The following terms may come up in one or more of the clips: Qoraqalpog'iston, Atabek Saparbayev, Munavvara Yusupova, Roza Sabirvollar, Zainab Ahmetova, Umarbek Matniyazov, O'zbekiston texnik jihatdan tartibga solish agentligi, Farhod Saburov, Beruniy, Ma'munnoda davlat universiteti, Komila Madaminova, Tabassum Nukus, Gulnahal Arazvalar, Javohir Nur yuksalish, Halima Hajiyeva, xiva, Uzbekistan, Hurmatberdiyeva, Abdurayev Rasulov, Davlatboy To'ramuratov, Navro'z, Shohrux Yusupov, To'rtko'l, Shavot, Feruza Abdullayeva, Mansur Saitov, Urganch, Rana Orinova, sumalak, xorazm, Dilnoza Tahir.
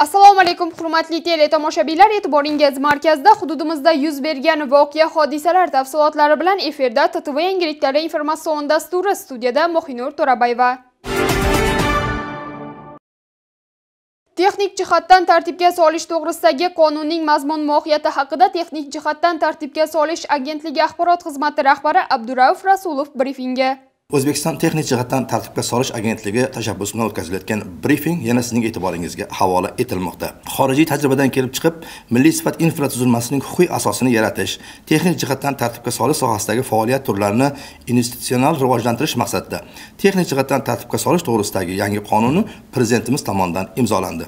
Assalomu alaykum hurmatli teletomoshabinlar, e'tiboringiz markazida hududimizda yuz bergan voqea hodisalar tafsilotlari bilan efirda TTV yangiliklari informatsion dasturi, studiyada Mohinur Turabayeva. Texnik jihatdan tartibga solish to'g'risidagi qonunning mazmun mohiyati haqida Texnik jihatdan tartibga solish agentligi axborot xizmati rahbari Abdurayev Rasulov brifingga O'zbekiston texnik jihatdan tartibga solish agentligi tashabbusi bilan o'tkazilayotgan brifing yana sizning e'tiboringizga havola etilmoqda. Xorijiy tajribadan kelib chiqib, milliy sifat infratuzilmasining huquqiy asosini yaratish, texnik jihatdan tartibga solish sohasidagi faoliyat turlarini institutsional rivojlantirish maqsadida texnik jihatdan tartibga solish to'g'risidagi yangi qonuni prezidentimiz tomonidan imzolandi.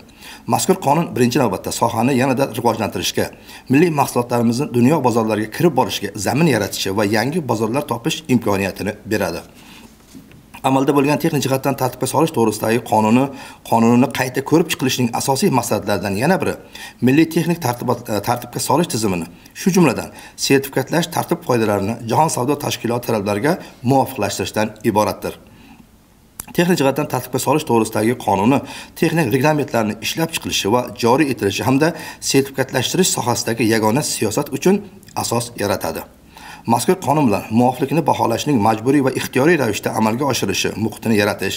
Mazkur qonun birinchi navbatda sohani yanada rivojlantirishga, milliy mahsulotlarimizni dunyo bozorlariga kirib borishga zamin yaratishi va yangi bozorlar topish imkoniyatini beradi. Amalda bo'lgan texnik jihatdan tartibga solish to'g'risidagi qonunni qayta ko'rib chiqilishning asosiy maqsadlaridan yana biri milliy texnik tartibga solish tizimini, shu jumladan sertifikatlash tartib qoidalarini Jahon savdo tashkiloti talablariga muvofiqlashtirishdan iboratdir. Texnik jihatdan tartibga solish to'g'risidagi qonuni texnik reglamentlarni ishlab chiqilishi va joriy etilishi hamda sertifikatlashtirish sohasidagi yagona siyosat uchun asos yaratadi. Mazkur qonun bilan muvofiqlikni baholashning majburiy va ixtiyoriy ravishda amalga oshirilishi, muhitini yaratish,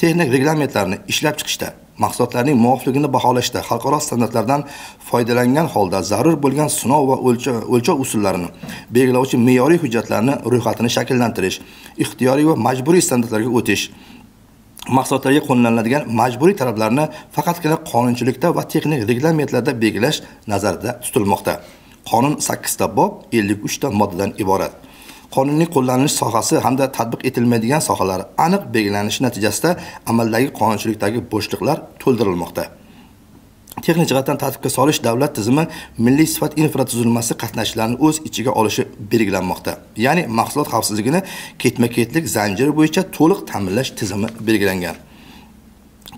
texnik reglamentlarni ishlab chiqishda, mahsulotlarning muvofiqligini baholashda xalqaro standartlardan foydalangan holda zarur bo'lgan sinov va o'lchov usullarini belgilovchi me'yoriy hujjatlarni ro'yxatini shakllantirish, ixtiyoriy va majburiy standartlarga o'tish, mahsulotlarga qo'llaniladigan majburiy talablarni faqatgina qonunchilikda va texnik reglamentlarda belgilash nazarda tutilmoqda. Qonun 8 ta bob, 53 ta moddadan iborat. Qonunning qo'llanilish sohasi hamda tatbiq etilmaydigan sohalari aniq belgilanishi natijasida amaldagi qonunchilikdagi bo'shliqlar to'ldirilmoqda. Texnik jihatdan tartibga solish davlat tizimi milliy sifat infratuzilmasi qatnashchilarini o'z ichiga olishi belgilanmoqda. Ya'ni mahsulot xavfsizligini ketma-ketlik zanjiri bo'yicha to'liq ta'minlash tizimi belgilangan.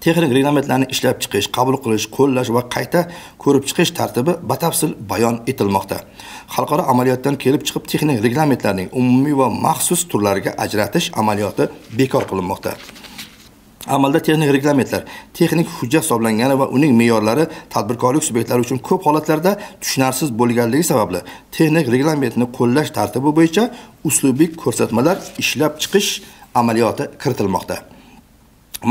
Texnik reglamentlarni ishlab chiqish, qabul qilish, qo'llash va qayta ko'rib chiqish tartibi batafsil bayon etilmoqda. Xalqaro amaliyotdan kelib chiqib texnik reglamentlarning umumiy va maxsus turlariga ajratish amaliyoti bekor qilinmoqda. Amalda texnik reglamentlar texnik hujjat hisoblangani va uning me'yorlari tadbirkorlik subyektlari uchun ko'p holatlarda tushunarsiz bo'lganligi sababli texnik reglamentni qo'llash tartibi bo'yicha uslubiy ko'rsatmalar ishlab chiqish amaliyoti kiritilmoqda.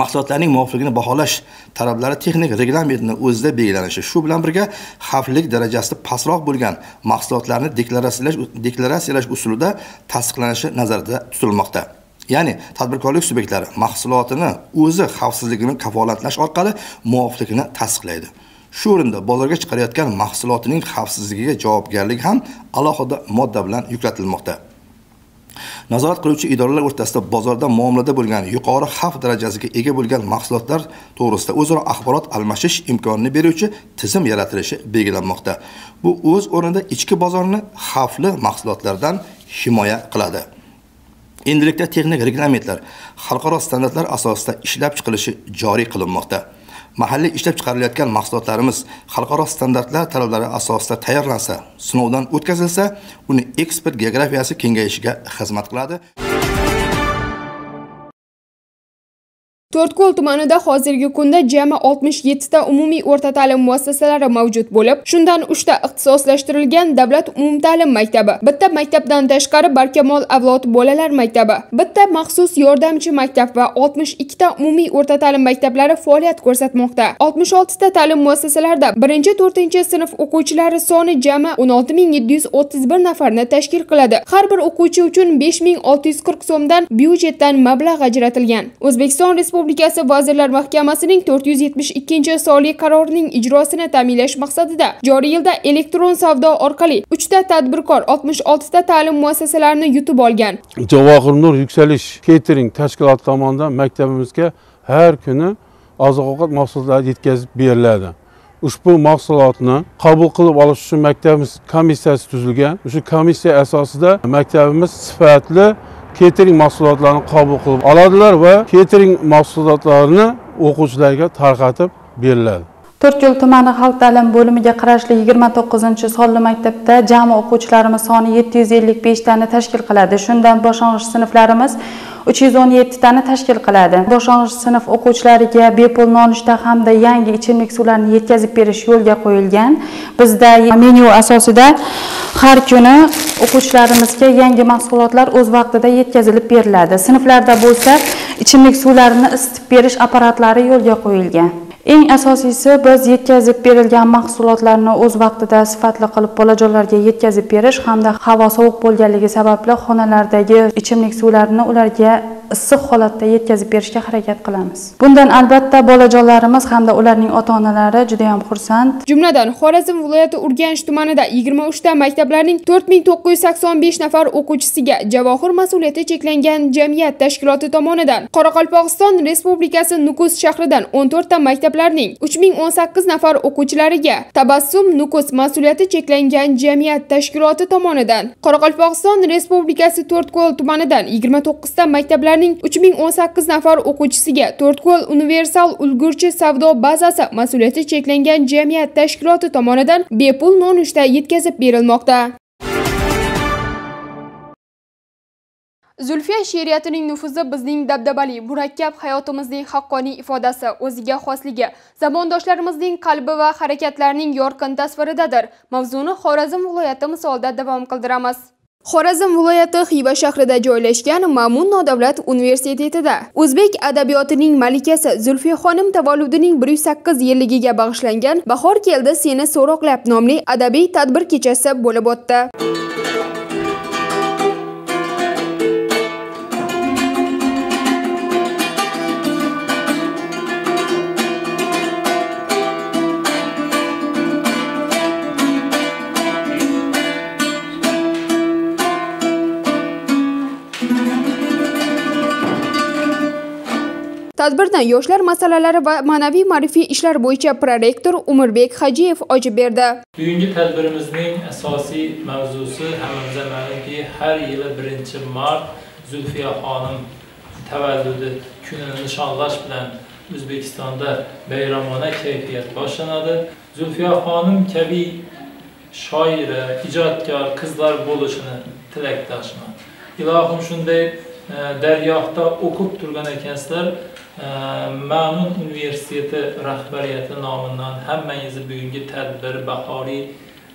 Mahsulotlarning muvofiqligini baholash talablari texnik reglamentni o'zida belgilanishi, shu bilan birga xavflilik darajasi pastroq bo'lgan mahsulotlarni deklaratsiyalash usulida tasdiqlanishi nazarda tutilmoqda. Ya'ni tadbirkorlik subyektlari mahsulotini o'zi xavfsizligini kafolatlash orqali muvofiqligini tasdiqlaydi. Shu o'rinda bozorga chiqarayotgan mahsulotining xavfsizligiga javobgarlik ham alohida modda bilan yuklatilmoqda. Nazorat qiluvchi idoralar o'rtasida bozorda muomalada bo'lgan yuqori xavf darajasiga ega bo'lgan mahsulotlar to'g'risida o'zaro axborot almashish imkonini beruvchi tizim yaratilishi belgilanmoqda. Bu o'z o'rnida ichki bozorni xavfli mahsulotlardan himoya qiladi. Endilikda texnik reglamentlar xalqaro standartlar asosida ishlab chiqilishi joriy qilinmoqda. Mahalliy ishlab chiqarilayotgan mahsulotlarimiz xalqaro standartlar talablari asosida tayyorlansa, sinovdan o'tkazilsa, uni eksport geografiyasi kengayishiga xizmat qiladi. To'rtko'l tumanida hozirgi kunda jami 67 ta umumiy o'rta ta'lim muassasalari mavjud bo'lib, shundan 3 ta ixtisoslashtirilgan davlat umumta'lim maktabi, bitta maktabdan tashqari Barkamol avlod bolalar maktabi, bitta maxsus yordamchi maktab va 62 ta umumiy o'rta ta'lim maktablari faoliyat ko'rsatmoqda. 66 ta ta'lim muassasalarida 1-4-sinf o'quvchilari soni jami 16731 nafarni tashkil qiladi. Har bir o'quvchi uchun 5640 so'mdan byudjetdan mablag' ajratilgan. O'zbekiston Respublikasi Vazirlar Mahkamasining 472-sonli qarorining ijrosini ta'minlash maqsadida joriy yilda elektron savdo orqali 3 ta tadbirkor 66 ta ta'lim muassasalarini yutib olgan. Javohir Nur yuksalish catering tashkiloti tomonidan maktabimizga har kuni oziq-ovqat mahsulotlari yetkazib beriladi. Ushbu mahsulotni qabul qilib olish uchun maktabimiz komissiyasi tuzilgan. Shu komissiya asosida maktabimiz sifatli catering mahsulotlarini qabul qilib oladilar va catering mahsulotlarini o'quvchilarga tarqatib beriladi. To'rtko'l tumani xalq ta'lim bo'limiga qarashli 29-sonli maktabda jami o'quvchilarimiz soni 755 tani tashkil qiladi. Shundan boshlang'ich sinflarimiz 317 tani tashkil qiladi. Boshlang'ich sinf o'quvchilariga bepul nonushta hamda yangi ichimlik suvlarini yetkazib berish yo'lga qo'yilgan. Bizda menyu asosida har kuni o'quvchilarimizga yangi mahsulotlar o'z vaqtida yetkazilib beriladi. Sinflarda bo'lsa, ichimlik suvlarini isitib berish apparatlari yo'lga qo'yilgan. Eng asosiysi biz yetkazib berilgan mahsulotlarni o'z vaqtida sifatli qilib bolajonlarga yetkazib berish hamda havo sovuq bo'lganligi sababli xonalardagi ichimlik suvlarini ularga issiq holatda yetkazib berishga harakat qilamiz. Bundan albatta bolajonlarimiz hamda ularning ota-onalari juda ham xursand. Jumladan Xorazm viloyati Urganch tumanida 23 ta maktablarning 4985 nafar o'quvchisiga javohir mas'uliyati cheklangan jamiyat tashkiloti tomonidan Qoraqalpog'iston Respublikasi Nukus shahridan 14 ta maktablarning 3018 nafar o'quvchilariga Tabassum Nukus mas'uliyati cheklangan jamiyat tashkiloti tomonidan Qoraqalpog'iston Respublikasi To'rtko'l tumanidan 29 ta maktablar 3018 nafar o'quvchisiga To'rtko'l universal ulgurji savdo bazasi mas'uliyati cheklangan jamiyat tashkiloti tomonidan bepul nonushta yetkazib berilmoqda. Zulfiya she'riyatining nufuzi bizning dabdabali, murakkab hayotimizning haqqoniy ifodasi, o'ziga xosligi, zamondoshlarimizning qalbi va harakatlarining yorqin tasviridadir. Mavzuni Xorazm viloyati misolida davom qildiramiz. Xorazm viloyati Xiva shahrida joylashgan Ma'munnoda davlat universitetida o'zbek adabiyotining malikasi Zulfiya xonim tavalludining 108 yilligiga bag'ishlangan Bahor keldi seni so'roqlab nomli adabiy tadbir kechasi bo'lib o'tdi. Tadbirdan yoshlar masalalari va ma'naviy ma'rifiy ishlar bo'yicha prorektor Umurbek Hajiyev ochib berdi. Bugungi tadbirimizning asosiy mavzusi hamda ma'lumki har yili 1 mart Zulfiya xonim tavalludi kunini nishonlash bilan O'zbekistonda bayramona kayfiyat boshlanadi. Zulfiya xonim kabi shoira, ijodkor qizlar bo'lishini tilakdashman. Ilohim shunday daryoqda o'qib turgan ekansizlar. Ma'mun universiteti rahbariyati nomidan hammangizni bugungi tadbir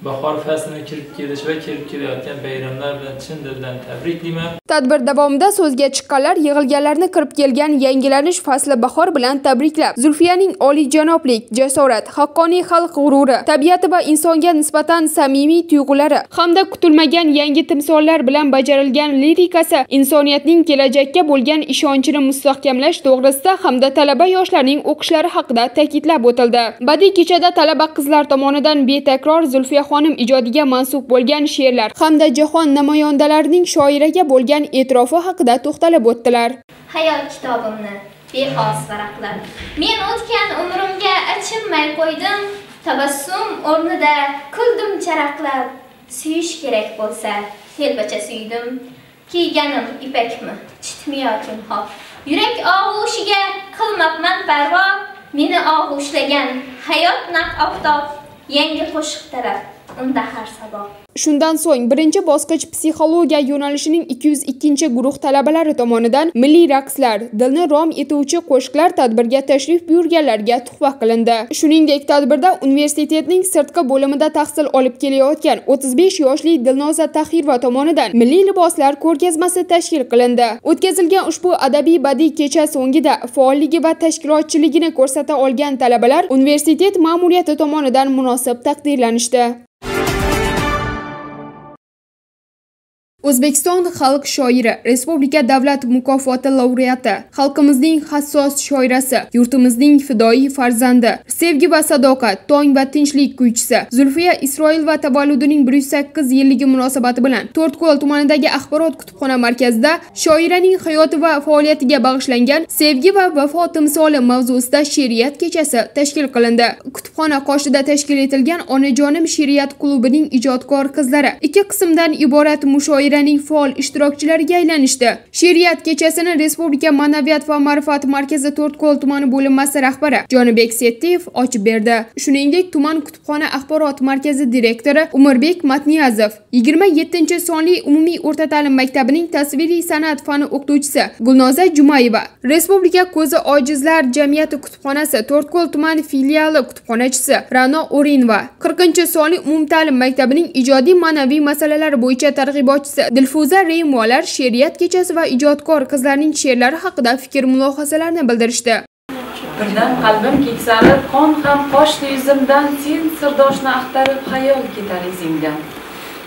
bahor faslini kirib kelish va kirib kelayotgan bayramlar bilan chin dildan tabriklayman. Tadbir davomida so'zga chiqqanlar yig'ilganlarni kirib kelgan yangilanish fasli bahor bilan tabriklab, Zulfiyaning oliyjanoblik, jasorat, haqqoniy xalq g'ururi, tabiati va insonga nisbatan samimiy tuyg'ulari hamda kutilmagan yangi timsollar bilan bajarilgan lirikasi insoniyatning kelajakka bo'lgan ishonchini mustahkamlash to'g'risida hamda talaba yoshlarning o'qishlari haqida ta'kidlab o'tildi. Badiiy kechada talaba qizlar tomonidan betakror Zulfiya xonim ijodiga mansub bo'lgan she'rlar hamda jahon namoyandalarining shoiraga bo'lgan e'tirofi haqida to'xtalib o'tdilar. Hayol kitobimni bexos varaqlar. Men o'tgan umrimga achinmay qo'ydim, tabassum o'rnida kuldim charaqlab. Suyish kerak bo'lsa, telbacha suydim. Kiyganim ipakmi, chitmiyotim xof. Yurak og'ushiga qilmabman parvo, meni og'ushlagan hayot naq oftob, yangi qo'shiq taraf. Shundan so'ng birinchi bosqich psixologiya yo'nalishining 202 guruh talabalari tomonidan milliy raqslar, dilni rom etuvchi qo'shiqlar tadbirga tashrif buyurganlarga tuhfa qilindi. Shuningdek, tadbirda universitetning sirtqi bo'limida tahsil olib kelayotgan 35 yoshli Dilnoza Tahir va tomonidan milliy liboslar ko'rgazmasi tashkil qilindi. O'tkazilgan ushbu adabiy badiiy kecha so'ngida faolligi va tashkilotchiligini ko'rsata olgan talabalar universitet ma'muriyati tomonidan munosib taqdirlanishdi. O'zbekiston xalq shoiri, Respublika davlat mukofoti laureati, xalqimizning hassos shoirasi, yurtimizning fidoi farzandi, sevgi va sadoqat, tong va tinchlik kuychisi Zulfiya Isroilova tavalludining 108 yilligi munosabati bilan To'rtko'l tumanidagi axborot kutubxona markazida shoiraning hayoti va faoliyatiga bag'ishlangan sevgi va vafo timsoli mavzusida she'riyat kechasi tashkil qilindi. Kutubxona qoshida tashkil etilgan Onajonim she'riyat klubining ijodkor qizlari 2 qismdan iborat mushoira doiraning faol ishtirokchilariga aylanishdi. She'riyat kechasini Respublika Ma'naviyat va ma'rifat markazi To'rtko'l tumani bo'linmasi rahbari Jonibek Settiyev ochib berdi. Shuningdek, tuman kutubxona axborot markazi direktori Umarbek Matniyazov, 27-sonli umumiy o'rta ta'lim maktabining tasviriy san'at fani o'qituvchisi Gulnoza Jumayeva, Respublika ko'zi ojizlar jamiyati kutubxonasi To'rtko'l tumani filiali kutubxonachisi Rana Orinova, 40-sonli umumta'lim maktabining ijodiy ma'naviy masalalari bo'yicha targ'ibotchisi Dilfuza Reymolar she'riyat kechasi va ijodkor qizlarning she'rlari haqida fikr-mulohazalarini bildirishdi. Birdan qalbim keksarib, qon ham qochdi yuzimdan, sen sirdoshni axtarib xayol ketar izingdan.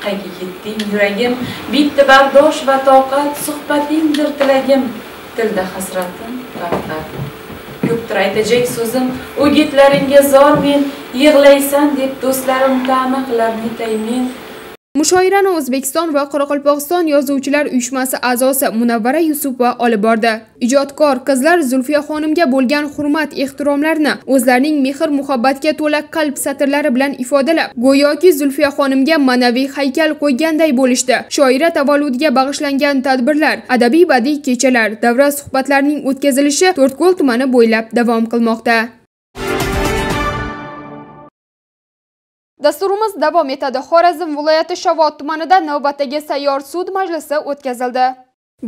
Qayga ketding yuragim, bitta bardosh va toqat, suhbatingdir tilagim, tilda hasratim, rag'bat. Ko'pdir aytajak so'zim, o'gitlaringga zor men, yig'laysan deb do'stlarim ta'ma qilar netaymen. Mushoirani O'zbekiston va Qoraqalpog'iston yozuvchilar uyushmasi a'zosi Munavvara Yusupova olib bordi. Ijodkor qizlar Zulfiya xonimga bo'lgan hurmat-ehtiromlarni o'zlarining mehr-muhabbatga to'la qalb satrlari bilan ifodalab, go'yoki Zulfiya xonimga ma'naviy haykal qo'yganday bo'lishdi. Shoira tavalludiga bag'ishlangan tadbirlar, adabiy-badiiy kechalar, davra suhbatlarining o'tkazilishi To'rtko'l tumani bo'ylab davom qilmoqda. Dasturimiz davom etadi. Xorazm viloyati Shavot tumanida navbatdagi sayyor sud majlisi o'tkazildi.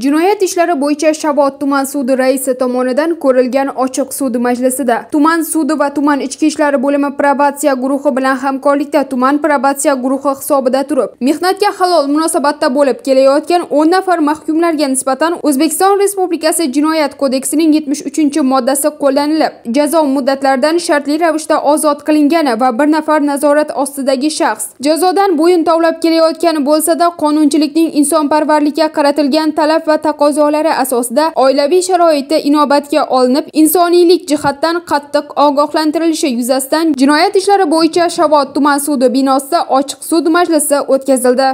Jinoyat ishlari bo'yicha Shavot tuman sudi raisi tomonidan ko'rilgan ochiq sud majlisida tuman sudi va tuman ichki ishlar bo'limi probatsiya guruhi bilan hamkorlikda tuman probatsiya guruhi hisobida turib, mehnatga halol munosabatda bo'lib kelayotgan 10 nafar mahkumlarga nisbatan O'zbekiston Respublikasi Jinoyat kodeksining 73-moddasi qo'llanilib, jazo muddatlaridan shartli ravishda ozod qilingani va bir nafar nazorat ostidagi shaxs jazodan bo'yin tovlab kelayotgani bo'lsa-da, qonunchilikning insonparvarlikka qaratilgan talab va taqozolari asosida oilaviy sharoitda inobatga olinib, insoniylik jihatdan qattiq ogohlantirilishi yuzasidan jinoyat ishlari bo'yicha Shavot tuman sudi binosida ochiq sud majlisi o'tkazildi.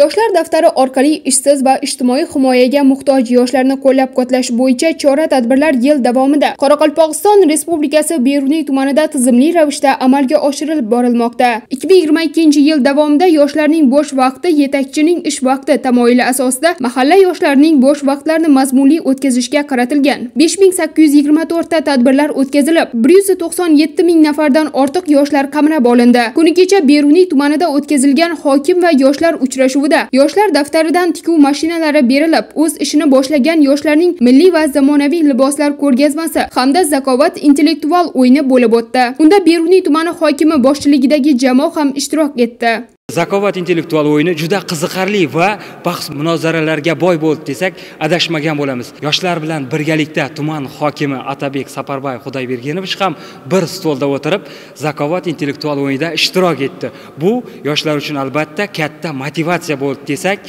Yoshlar daftari orqali ishsiz va ijtimoiy himoyaga muhtoj yoshlarni qo'llab-quvvatlash bo'yicha chora-tadbirlar yil davomida Qoraqalpog'iston Respublikasi Beruniy tumanida tizimli ravishda amalga oshirilib borilmoqda. 2022-yil davomida yoshlarning bo'sh vaqti yetakchining ish vaqti tamoyili asosida mahalla yoshlarining bo'sh vaqtlarini mazmunli o'tkazishga qaratilgan 5824 ta tadbirlar o'tkazilib, 197 ming nafardan ortiq yoshlar qamrab olindi. Kuni kecha Beruniy tumanida o'tkazilgan hokim va yoshlar uchrashuvi yoshlar daftaridan tikuv mashinalari berilib, o'z ishini boshlagan yoshlarning milliy va zamonaviy liboslar ko'rgazmasi hamda zakovat intellektual o'yini bo'lib o'tdi. Unda Beruniy tumani hokimi boshchiligidagi jamoa ham ishtirok etdi. Zakovat intellektual o'yini juda qiziqarli va bahs munozaralarga boy bo'ldi desak, adashmagan bo'lamiz. Yoshlar bilan birgalikda tuman hokimi Atabek Saparbayev Xudoybergenovich ham bir stolda o'tirib, zakovat intellektual o'yinida ishtirok etdi. Bu yoshlar uchun albatta katta motivatsiya bo'ldi desak,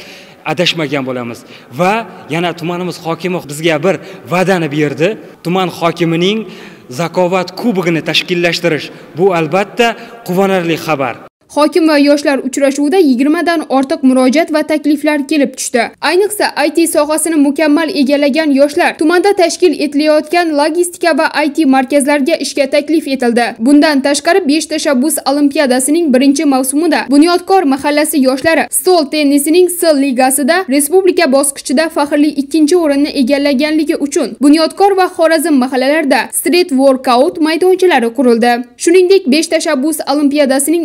adashmagan bo'lamiz. Va yana tumanimiz hokimi bizga bir va'dani berdi. Tuman hokimining zakovat kubogini tashkillashtirish. Bu albatta quvonarli xabar. Hokim va yoshlar uchrashuvida 20 dan ortiq murojaat va takliflar kelib tushdi. Ayniqsa IT sohasini mukammal egallagan yoshlar tumanda tashkil etilayotgan logistika va IT markazlariga ishga taklif etildi. Bundan tashqari 5 tashabbus olimpiadasining 1-mavsumida Bunyodkor mahallasi yoshlari stol tennisining S ligasida respublika bosqichida faxrli 2-o'rinni egallaganligi uchun Bunyodkor va Xorazm mahallalarida street workout maydonchalari qurildi. Shuningdek, 5 tashabbus olimpiadasining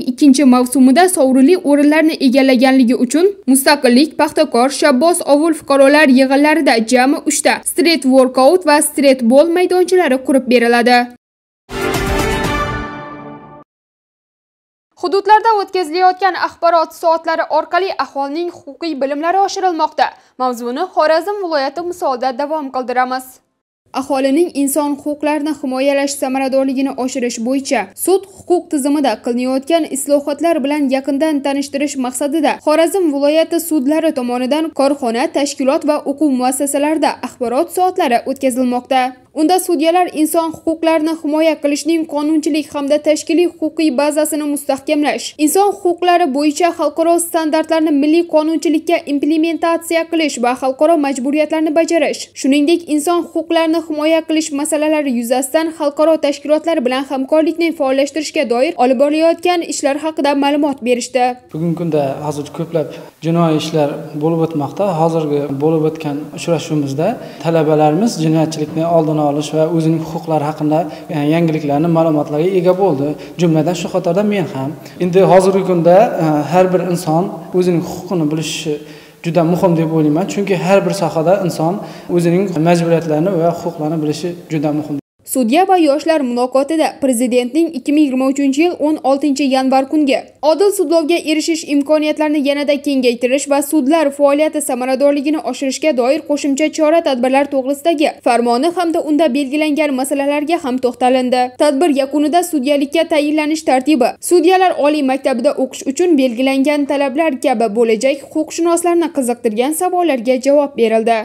2-mavsumida sovrinli o'rinlarni egallaganligi uchun Mustaqillik, Paxtakor, Shabbos ovul fuqarolar yig'inlarida jami 3 ta street workout va street ball maydonchalari qurib beriladi. Hududlarda o'tkazilayotgan axborot soatlari orqali aholining huquqiy bilimlari oshirilmoqda. Mavzuni Xorazm viloyati misolida davom qildiramiz. Aholining inson huquqlarini himoyalash samaradorligini oshirish bo'yicha sud huquq tizimida qilinayotgan islohotlar bilan yaqindan tanishtirish maqsadida Xorazm viloyati sudlari tomonidan korxona, tashkilot va o'quv muassasalarida axborot soatlari o'tkazilmoqda. Unda sudyalar inson huquqlarini himoya qilishning qonunchilik hamda tashkiliy huquqiy bazasini mustahkamlash, inson huquqlari bo'yicha xalqaro standartlarni milliy qonunchilikka implementatsiya qilish va xalqaro majburiyatlarni bajarish, shuningdek inson huquqlarini himoya qilish masalalari yuzasidan xalqaro tashkilotlar bilan hamkorlikni faollashtirishga doir olib borilayotgan ishlar haqida ma'lumot berishdi. Bugungi kunda hozir ko'plab jinoiy ishlar bo'lib o'tmoqda. Hozirgi bo'lib o'tgan uchrashuvimizda talabalarimiz jinoyatchilikni oldini olish va o'zining huquqlari haqida yangiliklarni ma'lumotlarga ega bo'ldi. Jumladan shu qatorda men ham. Endi hozirgi kunda har bir inson o'zining huquqini bilishi juda muhim deb o'ylayman, chunki har bir sohada inson o'zining majburiyatlarini va huquqlarini bilishi juda muhim. Sudya va yoshlar muloqotida prezidentning 2023 yil 16 yanvar kungi odil sudlovga erishish imkoniyatlarini yanada kengaytirish va sudlar faoliyati samaradorligini oshirishga doir qo'shimcha chora-tadbirlar to'g'risidagi farmoni hamda unda belgilangan masalalarga ham to'xtalindi. Tadbir yakunida sudyalikka tayinlanish tartibi, sudyalar oliy maktabida o'qish uchun belgilangan talablar kabi bo'lajak huquqshunoslarni qiziqtirgan savollarga javob berildi.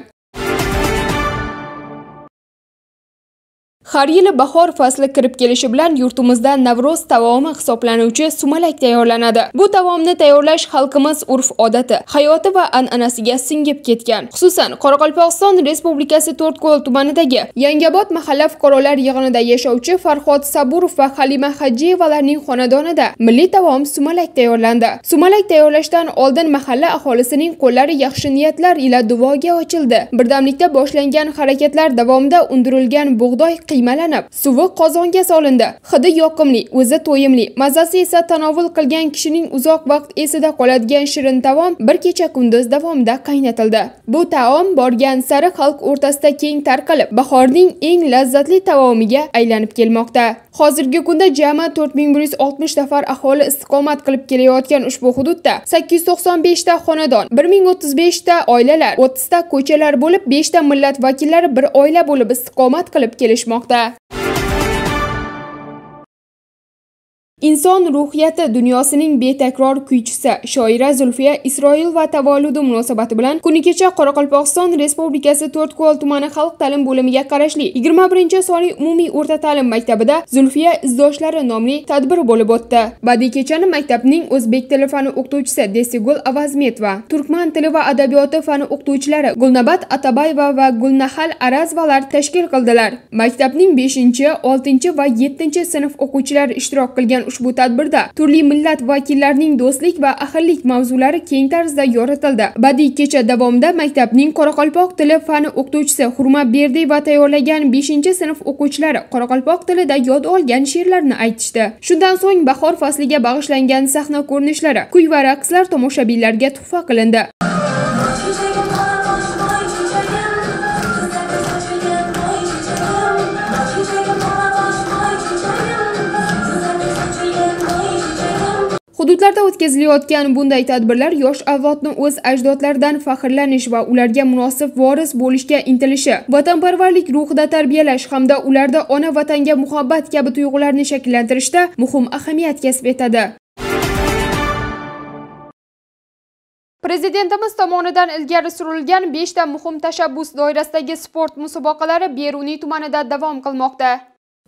Har yili bahor fasli kirib kelishi bilan yurtimizda Navro'z taomi hisoblanuvchi sumalak tayyorlanadi. Bu taomni tayyorlash xalqimiz urf-odati, hayoti va an'anasiga singib ketgan. Xususan, Qoraqalpog'iston Respublikasi To'rtko'l tumanidagi Yangiboy mahalla fuqarolar yig'inida yashovchi Farhod Saburov va Halima Hajiyevalarning xonadonida milliy taom sumalak tayyorlandi. Sumalak tayyorlashdan oldin mahalla aholisining qo'llari yaxshi niyatlar ila duoga ochildi. Birdamlikda boshlangan harakatlar davomida undirilgan bug'doy qiymalanib, suvi qozonga solindi. Hidi yoqimli, o'zi to'yimli, mazasi esa tanovul qilgan kishining uzoq vaqt esida qoladigan shirin taom bir kecha kunduz davomida qaynatildi. Bu taom borgan sari xalq o'rtasida keng tarqalib, bahorning eng lazzatli taomiga aylanib kelmoqda. Hozirgi kunda jami 4160 nafar aholi istiqomat qilib kelayotgan ushbu hududda 895 ta xonadon, 1035 ta oilalar, 30 ta ko'chalar bo'lib, 5 ta millat vakillari bir oila bo'lib istiqomat qilib kelishmoqda. Inson ruhiyati dunyosining betakror kuychisi shoira Zulfiya Isroil va tavalludi munosabati bilan kuni kecha Qoraqalpog'iston Respublikasi To'rtko'l tumani Xalq ta'lim bo'limiga qarashli 21-sonli umumiy o'rta ta'lim maktabida Zulfiya izdoshlari nomli tadbir bo'lib o'tdi. Badiiy kechani maktabning o'zbek tili fani o'qituvchisi Desigul Avazmetova, turkman tili va adabiyoti fani o'qituvchilari Gulnabat Atabayeva va Gulnahal Arazvalar tashkil qildilar. Maktabning 5-chi, 6-chi va 7-chi sinf o'quvchilari ishtirok qilgan ushbu tadbirda turli millat vakillarining do'stlik va ahillik mavzulari keng tarzda yoritildi. Badiiy kecha davomida maktabning qoraqalpoq tili fani o'qituvchisi Hurmatberdiyeva tayyorlagan 5-sinf o'quvchilari qoraqalpoq tilida yod olgan she'rlarni aytishdi. Shundan so'ng bahor fasliga bag'ishlangan sahna ko'rinishlari, kuy va raqslar tomoshabinlarga tuhfa qilindi. Hududlarda o'tkazilayotgan bunday tadbirlar yosh avlodni o'z ajdodlaridan faxrlanish va ularga munosib voris bo'lishga intilishi, vatanparvarlik ruhida tarbiyalash hamda ularda ona vatanga muhabbat kabi tuyg'ularni shakllantirishda muhim ahamiyat kasb etadi. Prezidentimiz tomonidan ilgari surilgan 5 ta muhim tashabbus doirasidagi sport musobaqalari Beruniy tumanida davom qilmoqda.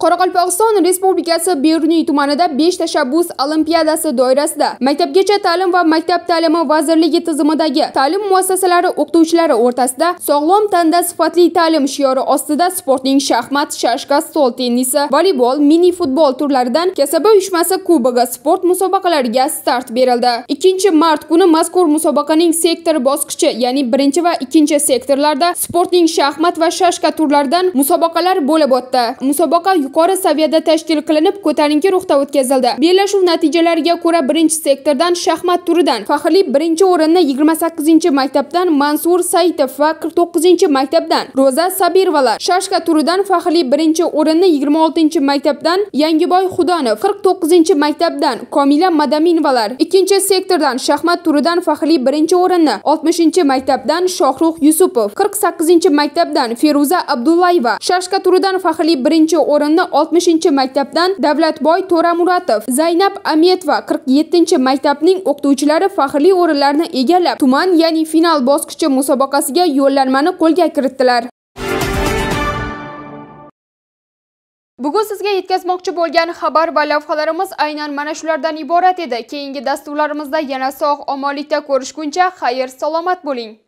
Qoraqalpog'iston Respublikasi Beruniy tumanida 5 tashabbus olimpiadasi doirasida Maktabgacha ta'lim va Maktab ta'limi vazirligi tizimidagi ta'lim muassasalari o'qituvchilari o'rtasida Sog'lom tanda sifatli ta'lim shiori ostida sportning shaxmat, shashka, stol tennisi, voleybol, mini futbol turlaridan Kasaba uyushmasi kubogi sport musobaqalariga start berildi. 2 mart kuni mazkur musobaqaning sektor bosqichi, ya'ni 1 va 2 sektorlarda sportning shaxmat va shashka turlaridan musobaqalar bo'lib o'tdi. Musobaqa yuqori saviyada tashkil qilinib, ko'tarinki ruhda o'tkazildi. Bellashuv natijalariga ko'ra 1-sektordan shaxmat turidan faxrli 1-o'rinni 28-maktabdan Mansur Saitov va 49-maktabdan Roza Sabirvollar, shashka turidan faxrli 1-o'rinni 26-maktabdan Yangiboy Xudanov, 49-maktabdan Komila Madaminovalar, 2-sektordan shaxmat turidan faxrli 1-o'rinni 60-maktabdan Shohrux Yusupov, 48-maktabdan Feruza Abdullayeva, shashka turidan faxrli 1-o'rinni 60-maktabdan Davlatboy To'ramuratov, Zainab Ahmetova, 47-maktabning o'qituvchilari faxrli o'rinlarni egallab, tuman ya'ni final bosqichi musobaqasiga yo'llanmani qo'lga kiritdilar. Bugun sizga yetkazmoqchi bo'lgan xabar va lavhalarimiz aynan mana shulardan iborat edi. Keyingi dasturlarimizda yana sog'-omonlikda ko'rishguncha, xayr, salomat bo'ling.